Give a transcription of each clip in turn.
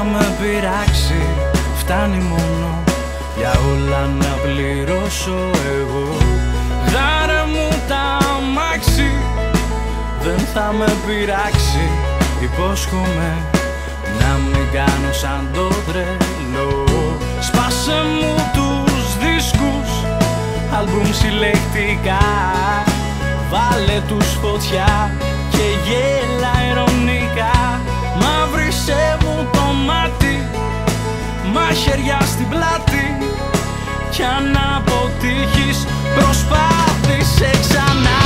θα με πειράξει, φτάνει μόνο για όλα να πληρώσω εγώ. Γάρε μου τα αμάξι, δεν θα με πειράξει, υπόσχομαι να μην κάνω σαν το τρελό. Σπάσε μου τους δίσκους, άλμπουμ συλλεκτικά, βάλε τους φωτιά και γέλα ειρωνικά. Μαύρισε μου το μάτι, μαχαιριά στην πλάτη, κι αν αποτύχεις προσπάθησε ξανά.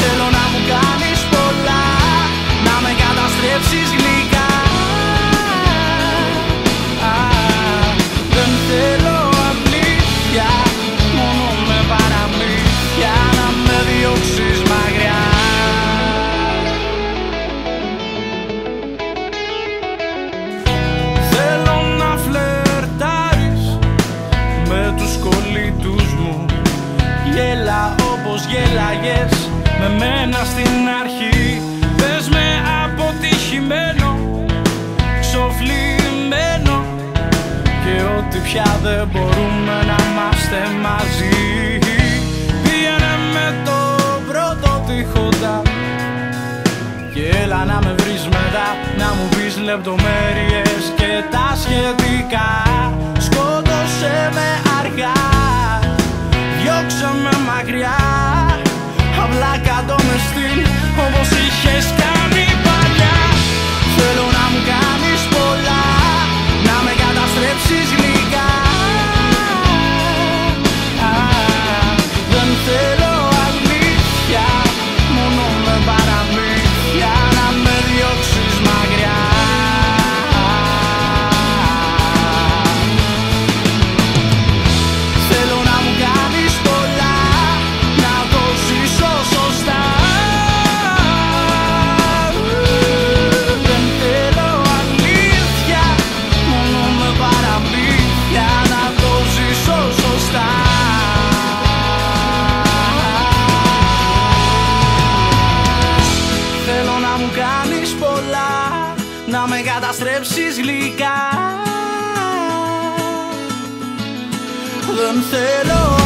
Θέλω να μου κάνεις πολλά, να με καταστρέψεις γλυκά. Δεν θέλω αλήθεια, μόνο με παραμύθια, να με διώξεις μακριά. Θέλω να φλερτάρεις με τους κολλήτους μου, γέλα όπως γέλαγες με μένα στην αρχή. Πες με αποτυχημένο, ξοφλημένο, και ότι πια δεν μπορούμε να είμαστε μαζί. Πήγαινε με το πρώτο τυχόντα και έλα να με βρεις μετά, να μου πεις λεπτομέρειες και τα σχετικά. Σκότωσε με αργά, διώξε με μακριά, απλά κάτω με στυλ όπως είχες κάνει παλιά. Θέλω να μου κάνεις πολλά, να με καταστρέψεις γλυκά. Δεν θέλω αλήθεια, μόνο με παραμύθια, να με διώξεις μακριά. Θέλω να μου κάνεις πολλά, να το ζήσω σωστά. Δεν θέλω αλήθεια, μόνο με παραμύθια, να το ζήσω σωστά. Θέλω να μου κάνεις πολλά, να με καταστρέψεις γλυκά. Δεν θέλω